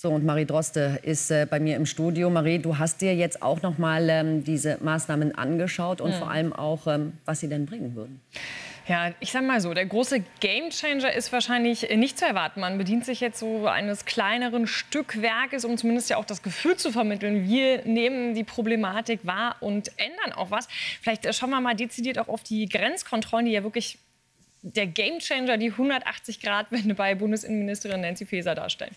So, und Marie Droste ist bei mir im Studio. Marie, du hast dir jetzt auch noch mal diese Maßnahmen angeschaut und vor allem auch, was sie denn bringen würden. Ja, ich sag mal so, der große Gamechanger ist wahrscheinlich nicht zu erwarten. Man bedient sich jetzt so eines kleineren Stückwerkes, um zumindest ja auch das Gefühl zu vermitteln, wir nehmen die Problematik wahr und ändern auch was. Vielleicht schauen wir mal dezidiert auch auf die Grenzkontrollen, die ja wirklich der Gamechanger, die 180-Grad-Wende bei Bundesinnenministerin Nancy Faeser darstellen.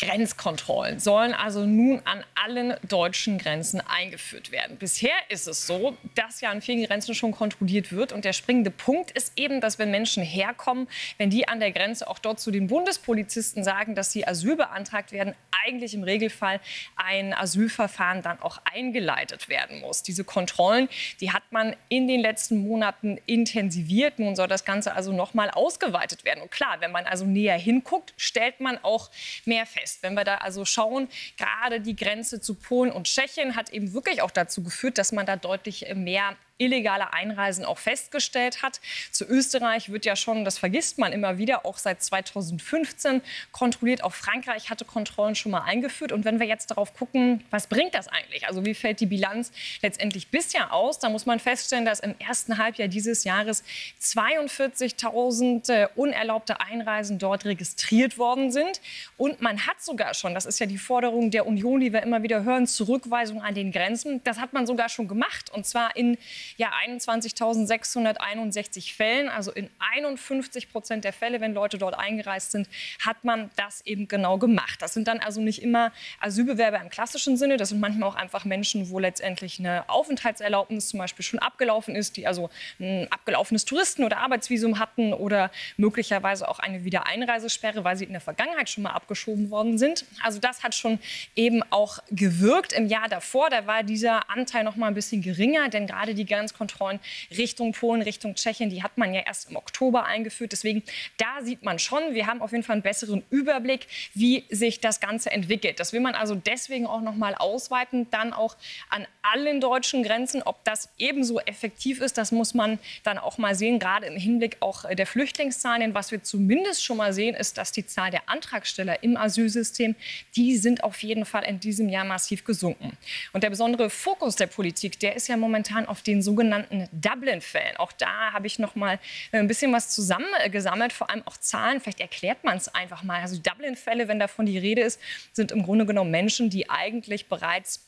Grenzkontrollen sollen also nun an allen deutschen Grenzen eingeführt werden. Bisher ist es so, dass ja an vielen Grenzen schon kontrolliert wird. Und der springende Punkt ist eben, dass wenn Menschen herkommen, wenn die an der Grenze auch dort zu den Bundespolizisten sagen, dass sie Asyl beantragt werden, eigentlich im Regelfall ein Asylverfahren dann auch eingeleitet werden muss. Diese Kontrollen, die hat man in den letzten Monaten intensiviert. Nun soll das Ganze also nochmal ausgeweitet werden. Und klar, wenn man also näher hinguckt, stellt man auch mehr fest. Wenn wir da also schauen, gerade die Grenze zu Polen und Tschechien hat eben wirklich auch dazu geführt, dass man da deutlich mehr illegale Einreisen auch festgestellt hat. Zu Österreich wird ja schon, das vergisst man immer wieder, auch seit 2015 kontrolliert. Auch Frankreich hatte Kontrollen schon mal eingeführt. Und wenn wir jetzt darauf gucken, was bringt das eigentlich? Also wie fällt die Bilanz letztendlich bisher aus? Da muss man feststellen, dass im ersten Halbjahr dieses Jahres 42.000 unerlaubte Einreisen dort registriert worden sind. Und man hat sogar schon, das ist ja die Forderung der Union, die wir immer wieder hören, Zurückweisung an den Grenzen. Das hat man sogar schon gemacht, und zwar in ja, 21.661 Fällen, also in 51% der Fälle, wenn Leute dort eingereist sind, hat man das eben genau gemacht. Das sind dann also nicht immer Asylbewerber im klassischen Sinne, das sind manchmal auch einfach Menschen, wo letztendlich eine Aufenthaltserlaubnis zum Beispiel schon abgelaufen ist, die also ein abgelaufenes Touristen- oder Arbeitsvisum hatten oder möglicherweise auch eine Wiedereinreisesperre, weil sie in der Vergangenheit schon mal abgeschoben worden sind. Also das hat schon eben auch gewirkt. Im Jahr davor, da war dieser Anteil noch mal ein bisschen geringer, denn gerade die Grenzkontrollen Richtung Polen, Richtung Tschechien, die hat man ja erst im Oktober eingeführt. Deswegen, da sieht man schon, wir haben auf jeden Fall einen besseren Überblick, wie sich das Ganze entwickelt. Das will man also deswegen auch noch mal ausweiten, dann auch an allen deutschen Grenzen. Ob das ebenso effektiv ist, das muss man dann auch mal sehen, gerade im Hinblick auch der Flüchtlingszahlen. Denn was wir zumindest schon mal sehen, ist, dass die Zahl der Antragsteller im Asylsystem, die sind auf jeden Fall in diesem Jahr massiv gesunken. Und der besondere Fokus der Politik, der ist ja momentan auf den sogenannten Dublin-Fällen. Auch da habe ich noch mal ein bisschen was zusammengesammelt, vor allem auch Zahlen. Vielleicht erklärt man es einfach mal. Also Dublin-Fälle, wenn davon die Rede ist, sind im Grunde genommen Menschen, die eigentlich bereits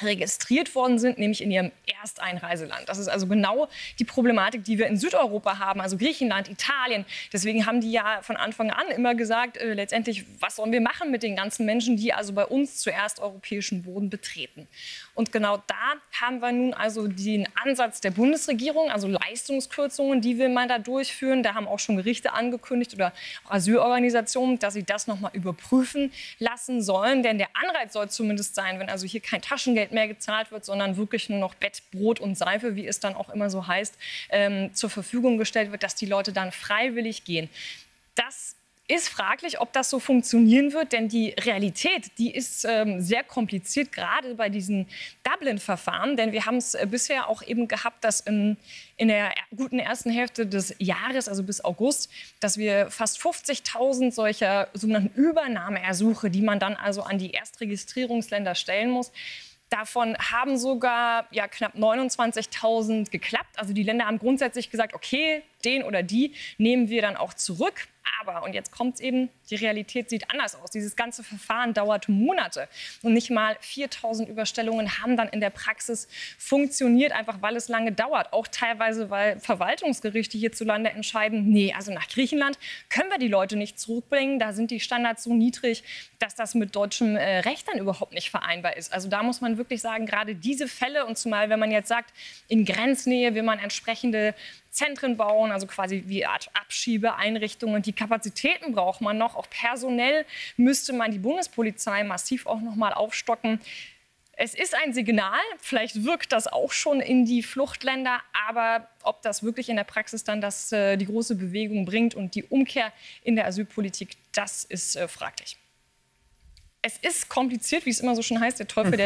registriert worden sind, nämlich in ihrem Ersteinreiseland. Das ist also genau die Problematik, die wir in Südeuropa haben, also Griechenland, Italien. Deswegen haben die ja von Anfang an immer gesagt, letztendlich, was sollen wir machen mit den ganzen Menschen, die also bei uns zuerst europäischen Boden betreten. Und genau da haben wir nun also den Ansatz der Bundesregierung, also Leistungskürzungen, die will man da durchführen. Da haben auch schon Gerichte angekündigt oder auch Asylorganisationen, dass sie das nochmal überprüfen lassen sollen. Denn der Anreiz soll zumindest sein, wenn also hier kein Taschengeld mehr gezahlt wird, sondern wirklich nur noch Bett, Brot und Seife, wie es dann auch immer so heißt, zur Verfügung gestellt wird, dass die Leute dann freiwillig gehen. Das ist fraglich, ob das so funktionieren wird, denn die Realität, die ist sehr kompliziert, gerade bei diesen Dublin-Verfahren, denn wir haben es bisher auch eben gehabt, dass in der guten ersten Hälfte des Jahres, also bis August, dass wir fast 50.000 solcher sogenannten Übernahmeersuche, die man dann also an die Erstregistrierungsländer stellen muss. Davon haben sogar ja, knapp 29.000 geklappt. Also die Länder haben grundsätzlich gesagt, okay, den oder die nehmen wir dann auch zurück. Aber, und jetzt kommt es eben, die Realität sieht anders aus. Dieses ganze Verfahren dauert Monate. Und nicht mal 4.000 Überstellungen haben dann in der Praxis funktioniert, einfach weil es lange dauert. Auch teilweise, weil Verwaltungsgerichte hierzulande entscheiden, nee, also nach Griechenland können wir die Leute nicht zurückbringen. Da sind die Standards so niedrig, dass das mit deutschem Recht dann überhaupt nicht vereinbar ist. Also da muss man wirklich sagen, gerade diese Fälle, und zumal, wenn man jetzt sagt, in Grenznähe will man entsprechende Zentren bauen, also quasi wie Art Abschiebeeinrichtungen. Die Kapazitäten braucht man noch, auch personell müsste man die Bundespolizei massiv auch noch mal aufstocken. Es ist ein Signal, vielleicht wirkt das auch schon in die Fluchtländer, aber ob das wirklich in der Praxis dann die große Bewegung bringt und die Umkehr in der Asylpolitik, das ist fraglich. Es ist kompliziert, wie es immer so schön heißt. Der Teufel,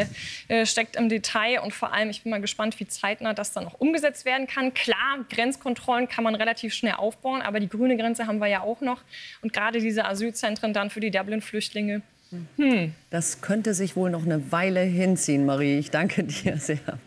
der steckt im Detail. Und vor allem, ich bin mal gespannt, wie zeitnah das dann noch umgesetzt werden kann. Klar, Grenzkontrollen kann man relativ schnell aufbauen, aber die grüne Grenze haben wir ja auch noch. Und gerade diese Asylzentren dann für die Dublin-Flüchtlinge. Das könnte sich wohl noch eine Weile hinziehen, Marie. Ich danke dir sehr.